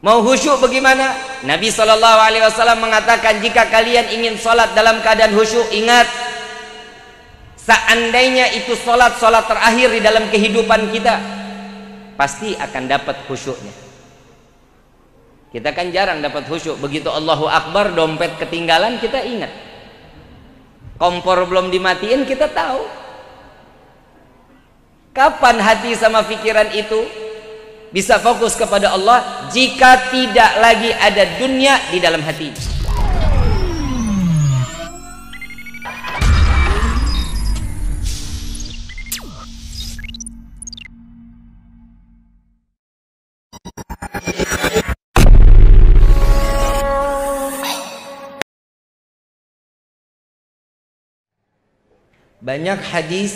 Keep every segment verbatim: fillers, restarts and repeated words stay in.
Mau khusyuk bagaimana? Nabi shallallahu alaihi wasallam mengatakan, jika kalian ingin sholat dalam keadaan khusyuk, ingat, seandainya itu sholat-sholat terakhir di dalam kehidupan kita, pasti akan dapat khusyuknya. Kita kan jarang dapat khusyuk. Begitu Allahu Akbar, dompet ketinggalan, kita ingat. Kompor belum dimatiin, kita tahu. Kapan hati sama pikiran itu bisa fokus kepada Allah? Jika tidak lagi ada dunia di dalam hati. Banyak hadis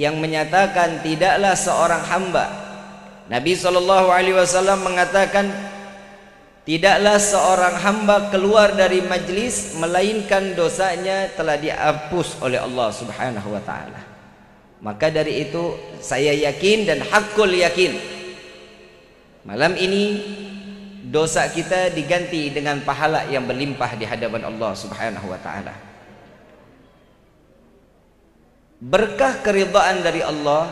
yang menyatakan tidaklah seorang hamba, Nabi shallallahu alaihi wasallam mengatakan, tidaklah seorang hamba keluar dari majlis melainkan dosanya telah dihapus oleh Allah Subhanahu Wa Taala. Maka dari itu saya yakin dan hakul yakin, malam ini dosa kita diganti dengan pahala yang berlimpah di hadapan Allah Subhanahu Wa Taala. Berkah keridhaan dari Allah.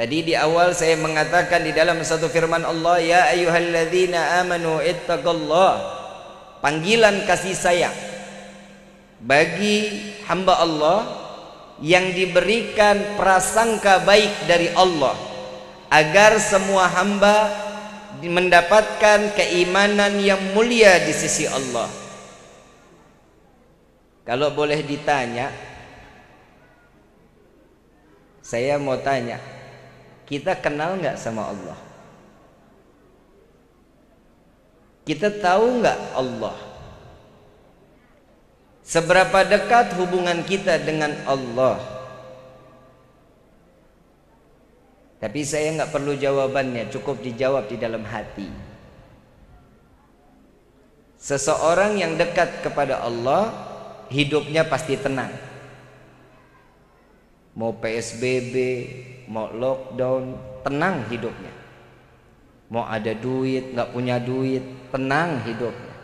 Tadi di awal saya mengatakan di dalam satu firman Allah, ya ayyuhalladzina amanu ittaqullah. Panggilan kasih sayang bagi hamba Allah yang diberikan prasangka baik dari Allah, agar semua hamba mendapatkan keimanan yang mulia di sisi Allah. Kalau boleh ditanya, saya mau tanya, kita kenal nggak sama Allah? Kita tahu nggak Allah? Seberapa dekat hubungan kita dengan Allah? Tapi saya nggak perlu jawabannya, cukup dijawab di dalam hati. Seseorang yang dekat kepada Allah, hidupnya pasti tenang. Mau P S B B, mau lockdown, tenang hidupnya. Mau ada duit, nggak punya duit, tenang hidupnya.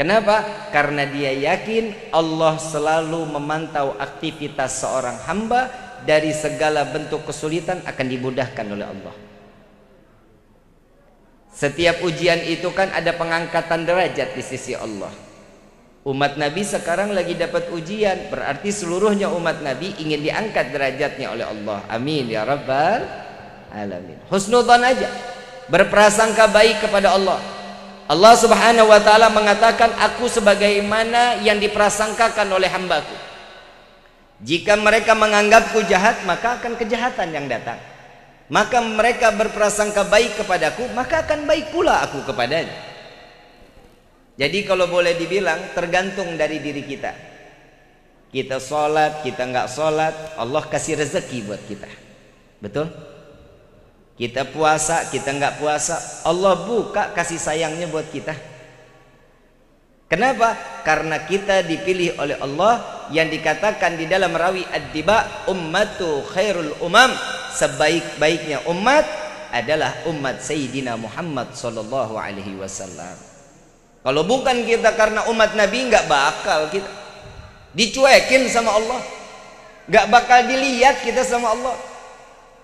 Kenapa? Karena dia yakin Allah selalu memantau aktivitas seorang hamba, dari segala bentuk kesulitan akan dimudahkan oleh Allah. Setiap ujian itu kan ada pengangkatan derajat di sisi Allah. Umat Nabi sekarang lagi dapat ujian, berarti seluruhnya umat Nabi ingin diangkat derajatnya oleh Allah. Amin ya rabbal alamin. Husnudzon aja, berprasangka baik kepada Allah. Allah Subhanahu Wa Taala mengatakan, aku sebagaimana yang diprasangkakan oleh hambaku. Jika mereka menganggapku jahat, maka akan kejahatan yang datang. Maka mereka berprasangka baik kepadaku, maka akan baik pula aku kepadanya. Jadi kalau boleh dibilang tergantung dari diri kita. Kita sholat, kita nggak sholat, Allah kasih rezeki buat kita. Betul? Kita puasa, kita nggak puasa, Allah buka kasih sayangnya buat kita. Kenapa? Karena kita dipilih oleh Allah, yang dikatakan di dalam rawi Ad-Diba, ummatu khairul umam, sebaik-baiknya umat adalah umat Sayyidina Muhammad Sallallahu Alaihi Wasallam. Kalau bukan kita karena umat Nabi, nggak bakal kita dicuekin sama Allah, nggak bakal dilihat kita sama Allah.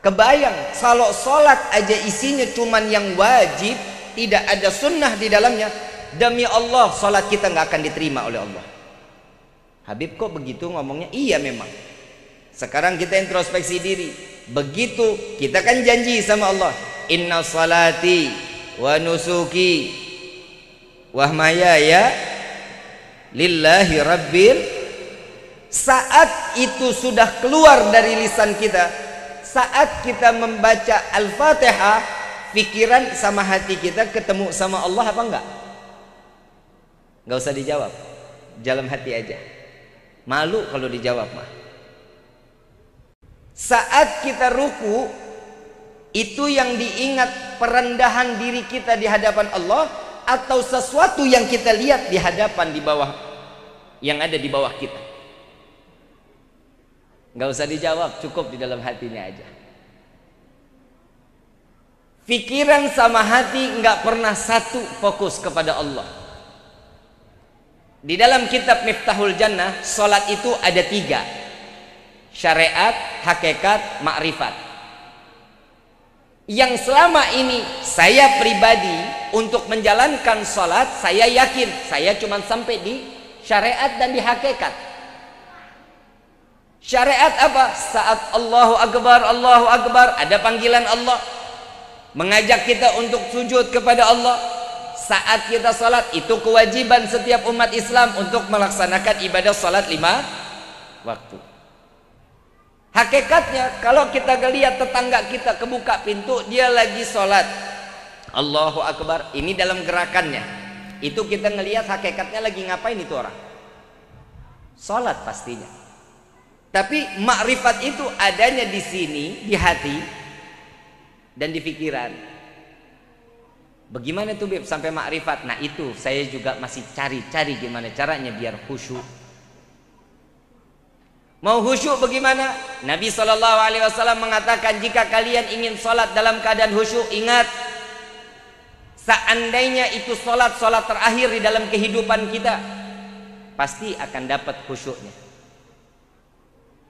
Kebayang kalau sholat aja isinya cuman yang wajib, tidak ada sunnah di dalamnya, demi Allah sholat kita nggak akan diterima oleh Allah. Habib kok begitu ngomongnya? Iya memang. Sekarang kita introspeksi diri. Begitu kita kan janji sama Allah, inna salati wa nusuki wahmaya ya lillahi rabbil. Saat itu sudah keluar dari lisan kita, saat kita membaca Al-Fatihah, pikiran sama hati kita ketemu sama Allah apa enggak? Enggak usah dijawab, dalam hati aja. Malu kalau dijawab mah. Saat kita ruku, itu yang diingat perendahan diri kita di hadapan Allah, atau sesuatu yang kita lihat di hadapan, di bawah, yang ada di bawah kita? Nggak usah dijawab, cukup di dalam hatinya aja. Pikiran sama hati nggak pernah satu fokus kepada Allah. Di dalam kitab Miftahul Jannah, solat itu ada tiga: syariat, hakikat, makrifat. Yang selama ini saya pribadi untuk menjalankan solat, saya yakin saya cuma sampai di syariat dan di hakikat. Syariat apa? Saat Allahu Akbar, Allahu Akbar, ada panggilan Allah mengajak kita untuk sujud kepada Allah. Saat kita salat, itu kewajiban setiap umat Islam untuk melaksanakan ibadah salat lima waktu. Hakikatnya, kalau kita lihat tetangga kita kebuka pintu, dia lagi salat Allahu Akbar, ini dalam gerakannya itu kita ngelihat hakikatnya lagi ngapain itu orang. Salat pastinya. Tapi makrifat itu adanya di sini, di hati dan di pikiran. Bagaimana tuh Beb sampai makrifat? Nah itu saya juga masih cari-cari gimana caranya biar khusyuk. Mau khusyuk bagaimana? Nabi shallallahu alaihi wasallam mengatakan, jika kalian ingin sholat dalam keadaan khusyuk, ingat, seandainya itu sholat-sholat terakhir di dalam kehidupan kita, pasti akan dapat khusyuknya.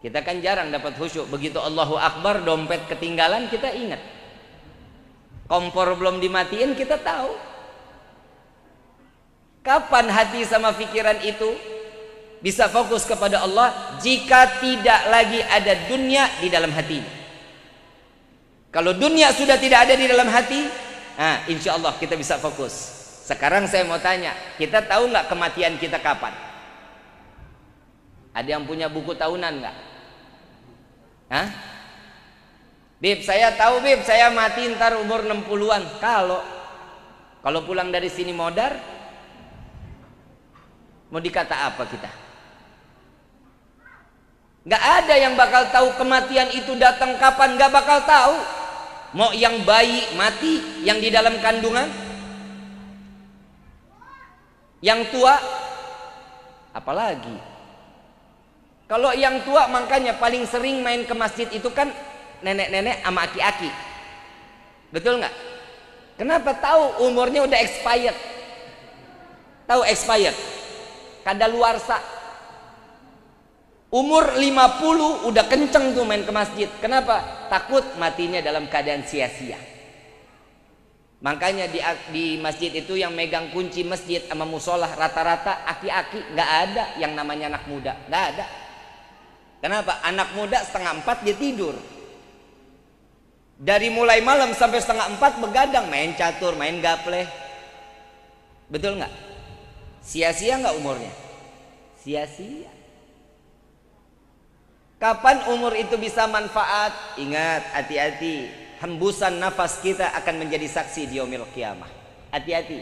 Kita kan jarang dapat khusyuk. Begitu Allahu Akbar, dompet ketinggalan, kita ingat. Kompor belum dimatiin, kita tahu. Kapan hati sama pikiran itu bisa fokus kepada Allah? Jika tidak lagi ada dunia di dalam hati. Kalau dunia sudah tidak ada di dalam hati, nah, insya Allah kita bisa fokus. Sekarang saya mau tanya, kita tahu nggak kematian kita kapan? Ada yang punya buku tahunan nggak? Hah? Bib, saya tahu Bib, saya mati ntar umur enam puluhan. Kalau kalau pulang dari sini modar, mau dikata apa kita? Gak ada yang bakal tahu kematian itu datang kapan, gak bakal tahu. Mau yang bayi mati, yang di dalam kandungan, yang tua, apalagi. Kalau yang tua, makanya paling sering main ke masjid itu kan nenek-nenek sama aki-aki, betul nggak? Kenapa tahu umurnya udah expired? Tahu expired? Kadaluarsa. Umur lima puluh udah kenceng tuh main ke masjid. Kenapa? Takut matinya dalam keadaan sia-sia. Makanya di, di masjid itu yang megang kunci masjid sama musola rata-rata aki-aki, nggak ada yang namanya anak muda, nggak ada. Kenapa? Anak muda setengah empat dia tidur. Dari mulai malam sampai setengah empat begadang, main catur, main gapleh. Betul nggak? Sia-sia nggak umurnya? Sia-sia. Kapan umur itu bisa manfaat? Ingat, hati-hati. Hembusan nafas kita akan menjadi saksi di yaumil qiyamah. Hati-hati.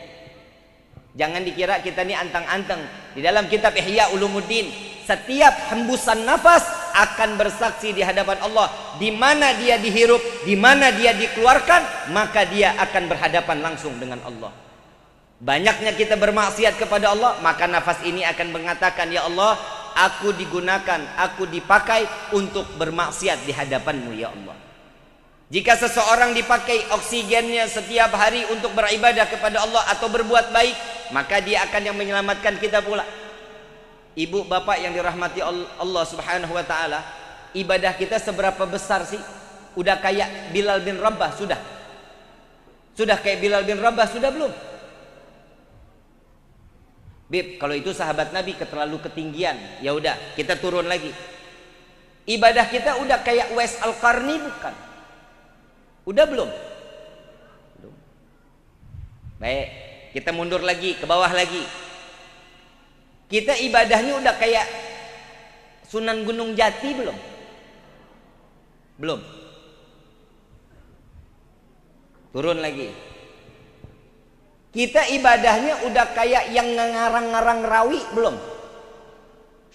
Jangan dikira kita ini antang-antang. Di dalam kitab Ihya Ulumuddin, setiap hembusan nafas akan bersaksi di hadapan Allah. Di mana dia dihirup, di mana dia dikeluarkan, maka dia akan berhadapan langsung dengan Allah. Banyaknya kita bermaksiat kepada Allah, maka nafas ini akan mengatakan, ya Allah, aku digunakan, aku dipakai untuk bermaksiat di hadapan-Mu, ya Allah. Jika seseorang dipakai oksigennya setiap hari untuk beribadah kepada Allah atau berbuat baik, maka dia akan yang menyelamatkan kita pula. Ibu bapak yang dirahmati Allah Subhanahu wa taala, ibadah kita seberapa besar sih? Udah kayak Bilal bin Rabbah sudah? Sudah kayak Bilal bin Rabbah sudah belum? Bib, kalau itu sahabat Nabi terlalu ketinggian. Ya udah, kita turun lagi. Ibadah kita udah kayak West Al-Qarni bukan? Udah belum? Belum. Baik, kita mundur lagi ke bawah lagi. Kita ibadahnya udah kayak Sunan Gunung Jati belum? Belum. Turun lagi. Kita ibadahnya udah kayak yang ngarang-ngarang rawi belum?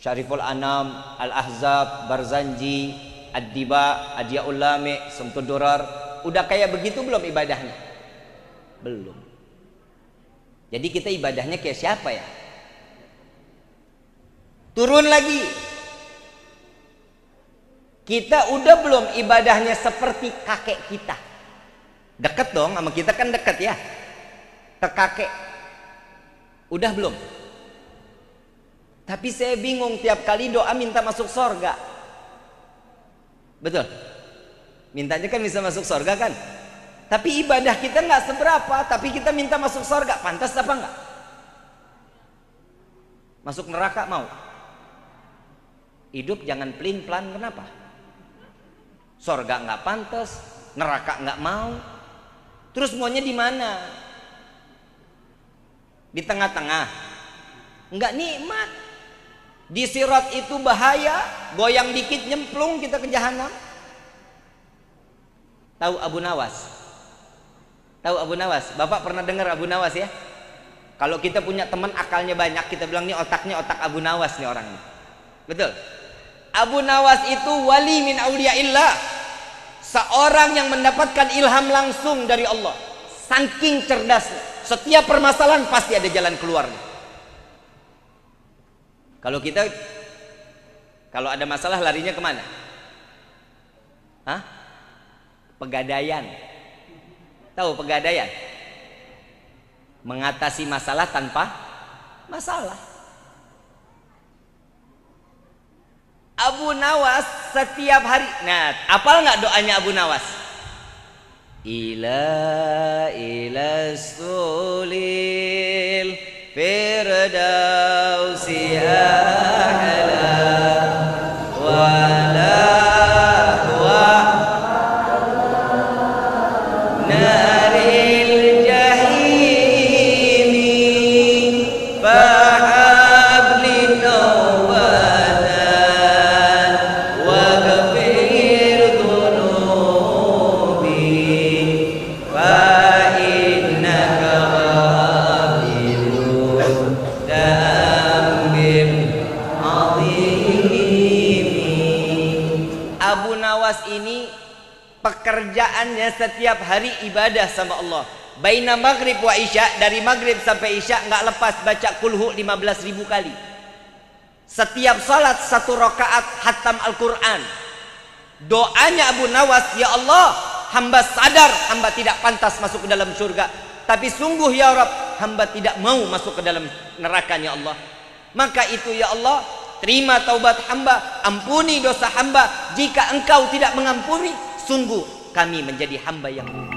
Syariful Anam, Al-Ahzab, Barzanji, Ad-Diba, Adiyyaul Lame, Simtud Durar, udah kayak begitu belum ibadahnya? Belum. Jadi kita ibadahnya kayak siapa ya? Turun lagi. Kita udah belum ibadahnya seperti kakek kita? Deket dong, sama kita kan deket ya. Ke kakek. Udah belum? Tapi saya bingung tiap kali doa minta masuk sorga. Betul? Mintanya kan bisa masuk sorga kan? Tapi ibadah kita nggak seberapa, tapi kita minta masuk sorga. Pantas apa nggak? Masuk neraka mau? Hidup jangan pelin-pelan, kenapa? Sorga nggak pantas, neraka nggak mau. Terus maunya di mana? Di tengah-tengah? Nggak nikmat. Di sirat itu bahaya, goyang dikit nyemplung kita ke jahanam. Tahu Abu Nawas? Tahu Abu Nawas? Bapak pernah dengar Abu Nawas ya? Kalau kita punya teman akalnya banyak, kita bilang nih otaknya otak Abu Nawas nih orangnya. Betul? Abu Nawas itu wali min auliyaillah, seorang yang mendapatkan ilham langsung dari Allah. Saking cerdasnya, setiap permasalahan pasti ada jalan keluarnya. Kalau kita, kalau ada masalah larinya kemana? Hah? Pegadaian. Tahu pegadaian? Mengatasi masalah tanpa masalah. Abu Nawas setiap hari. Nah, apal nggak doanya Abu Nawas? Ila ila sulil firdausihala wala wa naril jahimi fahabli tawbatan wa kafir dunubi fa innaka ini pekerjaannya setiap hari ibadah sama Allah. Baina maghrib wa isya, dari maghrib sampai isya nggak lepas baca kulhu lima belas ribu kali. Setiap salat satu rakaat hatam Al-Quran. Doanya Abu Nawas, ya Allah, hamba sadar hamba tidak pantas masuk ke dalam surga, tapi sungguh ya Rabb, hamba tidak mau masuk ke dalam neraka ya Allah. Maka itu ya Allah, terima taubat hamba, ampuni dosa hamba. Jika engkau tidak mengampuni, sungguh kami menjadi hamba yang